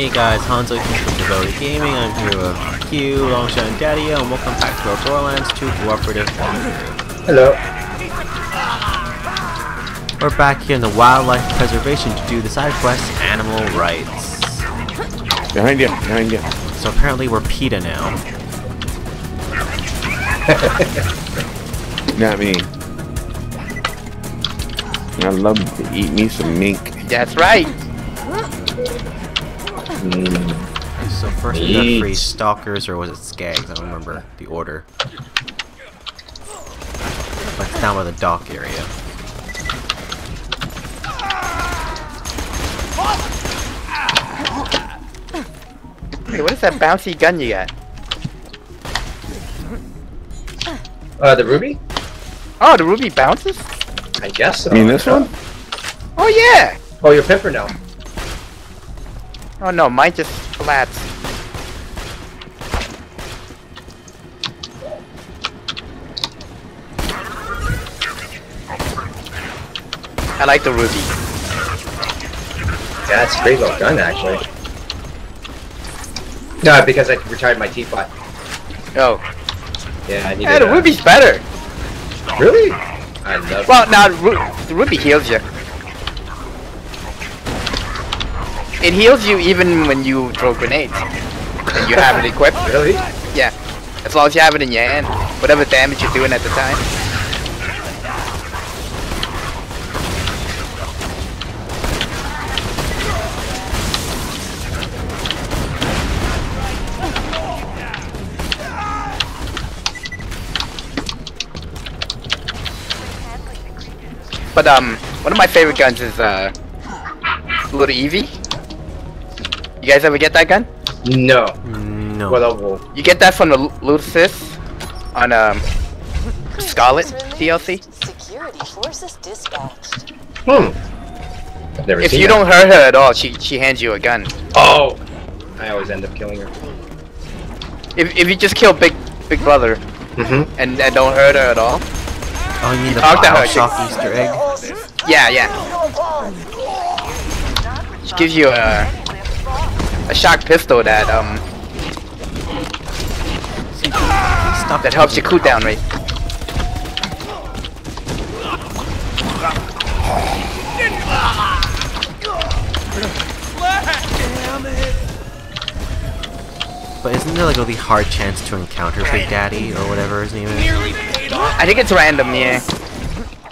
Hey guys, Hanzo here from Devoted Gaming. I'm here with Q, Longshot, and Daddy, and welcome back to our Borderlands 2 cooperative walkthrough. Hello. We're back here in the wildlife preservation to do the side quest, animal rights. Behind you, behind you. So apparently we're PETA now. Not me. I love to eat me some mink. That's right. So first we got free stalkers, or was it skags? I don't remember the order. But it's down by the dock area. Hey, what is that bouncy gun you got? The ruby? Oh, the ruby bounces? I guess so. You mean this one? Oh yeah! Oh, your Pimpernel. Oh no, mine just flats. I like the ruby. Yeah, it's a pretty well done actually. No, because I retired my teapot. Oh. Yeah, I need to. Yeah, the ruby's better! Really? I love it. Well, now the ruby heals you. It heals you even when you throw grenades. And you have it equipped. Really? Yeah. As long as you have it in your hand. Whatever damage you're doing at the time. But, one of my favorite guns is, Little Eevee. You guys ever get that gun? No. No. Well, you get that from the Loot Assist on Scarlet DLC. Security forces dispatched. Never if you don't hurt her at all, she hands you a gun. Oh. I always end up killing her. If you just kill Big Brother and don't hurt her at all. Oh, you need a Bioshock Easter egg. Yeah, yeah. She gives you a shock pistol that that helps your cooldown rate. But isn't there like a really hard chance to encounter Big Daddy or whatever his name is? I think it's random, yeah.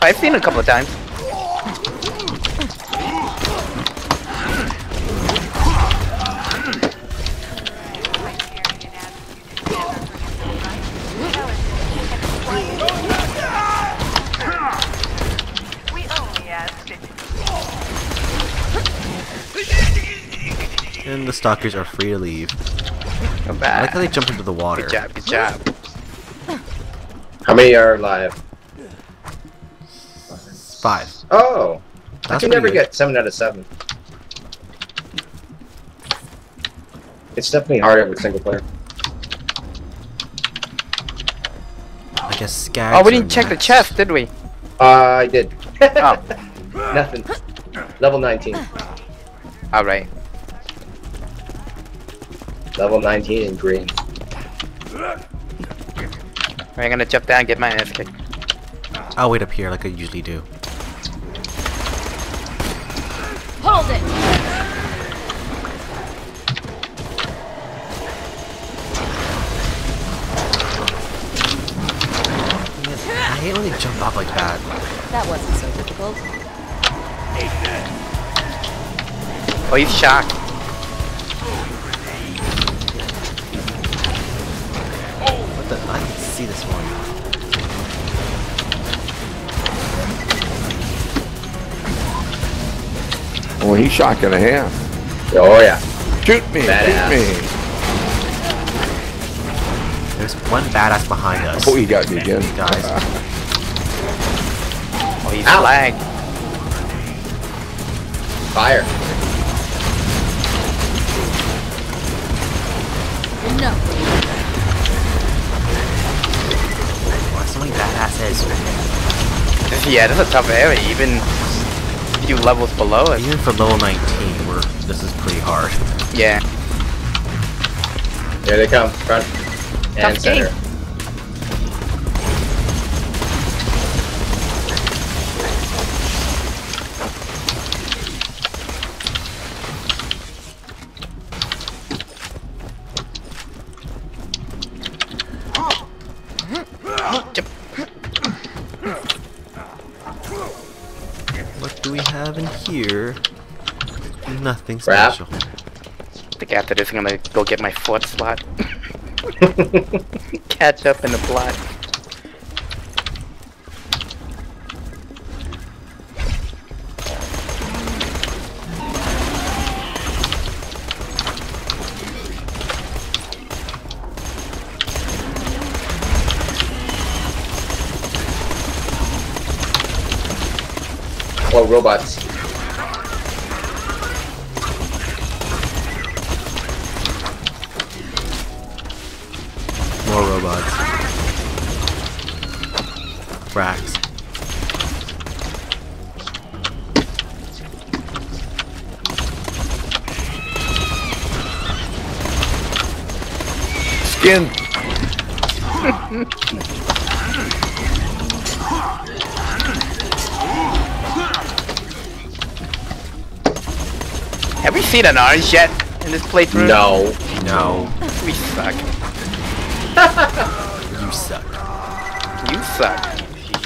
I've seen it a couple of times. And the stalkers are free to leave. Come back. I like how they jump into the water. Good job, good job. How many are alive? 5. Oh! I can never get 7 out of 7. It's definitely harder with single player. I guess Skags. Oh, we didn't check the chest, did we? I did. Oh. Nothing. Level 19. Alright. Level 19 in green. Alright, I'm gonna jump down and get my ass kicked. I'll wait up here like I usually do. Hold it! Yeah, I hate when they jump off like that. That wasn't so difficult. Oh, he's shocked. I can see this one. Oh, he's shocking a half. Oh yeah. Shoot me, shoot me. There's one badass behind us. Oh, he got me again. He dies. Oh, he's lagged. Fire. Enough. Yeah, that's a tough area, even a few levels below it. Even for level 19, we're This is pretty hard. Yeah. Here they come, front and center. Here, nothing special. The cat that isn't gonna go get my fourth slot. Catch up in the plot. Whoa, robots. Racks. Skin. Have we seen an orange yet in this playthrough? No. No. We suck. You suck. You suck.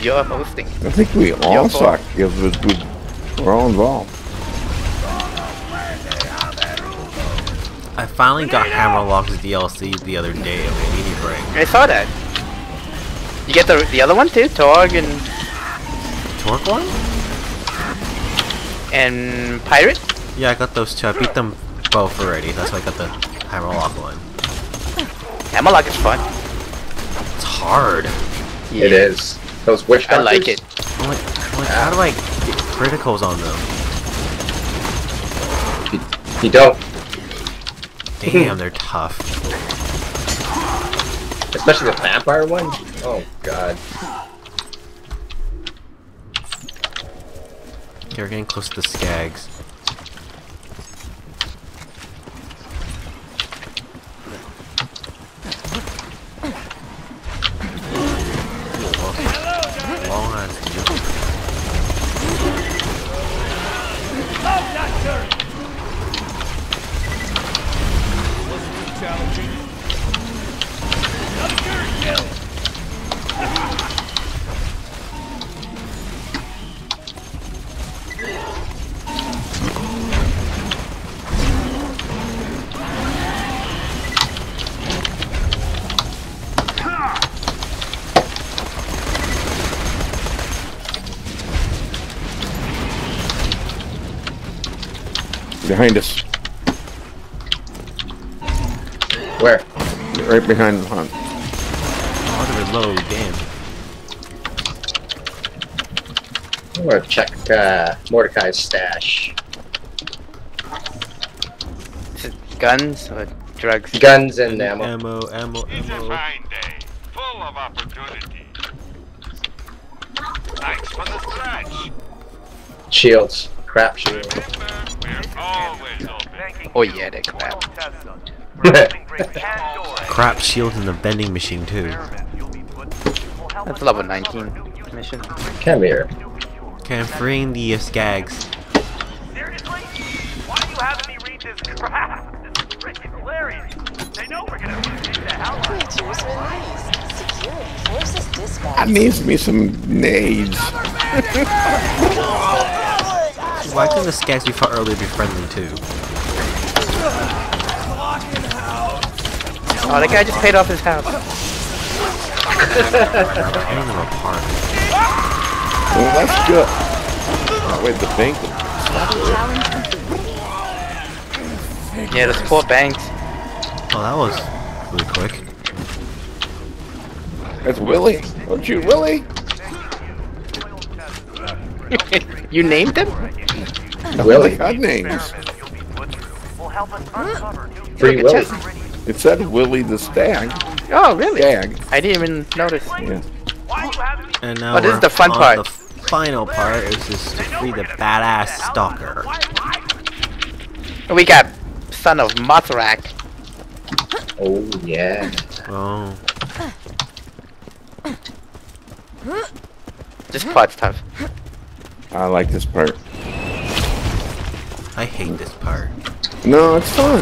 You're hosting. I think we all suck if we're all involved. I finally got Hammerlock's DLC the other day at a mini break. I saw that. You get the other one too, Torque and Torque one and Pirate. Yeah, I got those two. I beat them both already. That's why I got the Hammerlock one. Hammerlock is fun. It's hard. Yeah. It is. Those wish I like it. I'm like, how do I get criticals on them? You don't. Damn, they're tough. Especially the vampire one? Oh, God. You're getting close to the skags. Behind us. Where? Right behind the hunt. Oh, low, damn. I'm gonna check Mordecai's stash. Is it guns or drugs? Guns and ammo. It's a fine day, full of opportunity. Thanks for the scratch. Shields. Crap shield. Oh yeah, that crap. Crap shield and the bending machine too. That's level 19 mission. Come here. Okay, I'm freeing the skags. Seriously? Why are you having me read this crap? This is freaking hilarious. They know we're gonna take the hell out of this. I need me some nades. Why couldn't the skags we fought earlier be friendly too? Oh, that guy just paid off his house. I'm tearing them apart. Well, that's good. Oh, wait, the bank? Yeah, there's 4 banks. Oh, that was really quick. That's Willie. Don't you, Willie? You named him? Willie had names. Free Willie. It said Willie the Stag. Oh, really? Stag. I didn't even notice. Yeah. And now this is the fun part. The final part is just to free the badass stalker. We got son of Mothrakk. Oh yeah. Oh. This part's tough. I like this part. I hate this part. No, it's fun.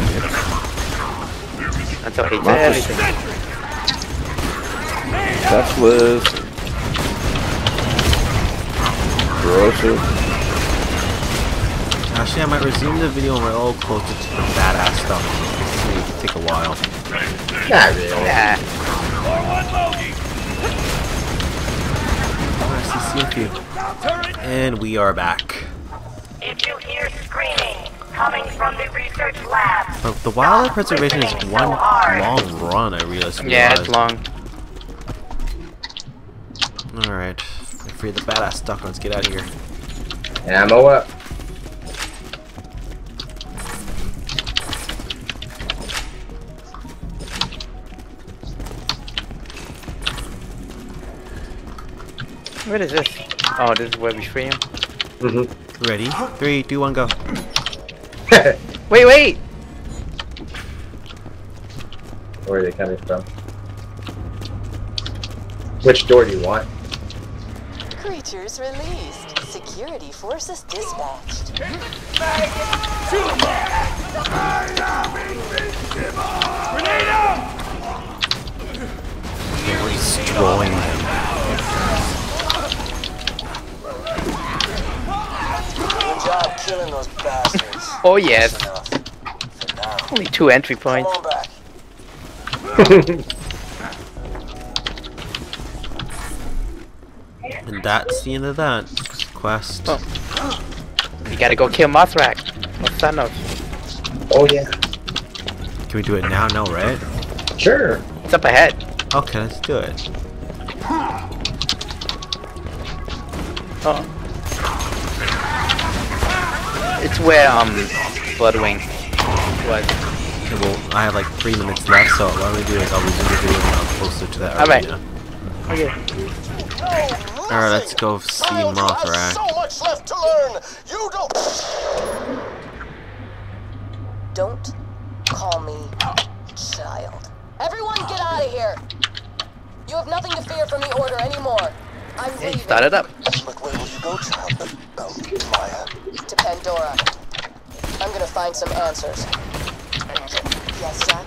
That's what he does. That's Liz. Corrosive. Actually, I might resume the video when we're all closer to the badass stuff. It's going to take a while. Not really. Nah. And we are back. If you hear screaming coming from the research lab. But the wildlife preservation is one long run, I realized. Yeah, it's long. Alright. Free the badass stuff, let's get out of here. Ammo up. What is this? Oh, this is where we free him. Mm-hmm. Ready? 3, 2, 1, go. wait! Where are they coming from? Which door do you want? Creatures released. Security forces dispatched. They're destroying him. Job killing those bastards. Oh yes. Only 2 entry points. And that's the end of that quest. Oh. We gotta go kill Mothrakk. What's that note? Oh yeah. Can we do it now? No, right? Sure. It's up ahead. Okay, let's do it. Oh. It's where Bloodwing was. Okay, well, I have like 3 minutes left, so what I'm gonna do is I'll resume the video when I'm closer to that arena. Alright. Okay. Alright, let's go see Mothrakk. So much left to learn. You don't call me child. Everyone, get out of here. You have nothing to fear from the order anymore. I'm leaving. Start it up. But where will you go, child? Maya. To Pandora. I'm gonna find some answers. Yes, Zach?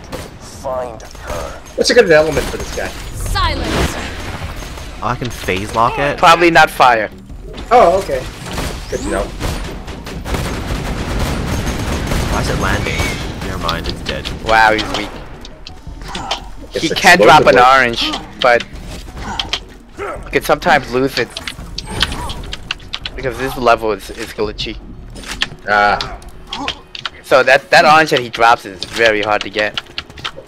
Find her. What's a good element for this guy? Silence! Oh, I can phase lock it? Probably not fire. Oh, okay. Good to know. Why is it landing? Never mind, it's dead. Wow, he's weak. He can drop an orange, but you can sometimes lose it. Because this level is glitchy. So that orange that he drops is very hard to get.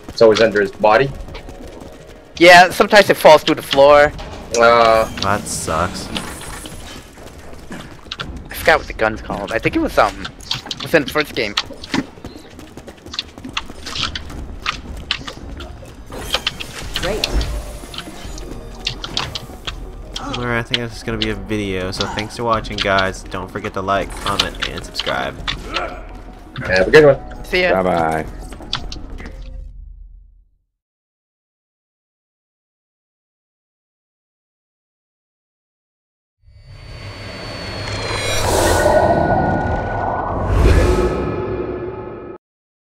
It's always under his body? Yeah, sometimes it falls through the floor. That sucks. I forgot what the gun's called. I think it was something. It was in the first game. Great. Alright, I think this is going to be a video, so thanks for watching, guys. Don't forget to like, comment, and subscribe. Have a good one. See ya. Bye-bye.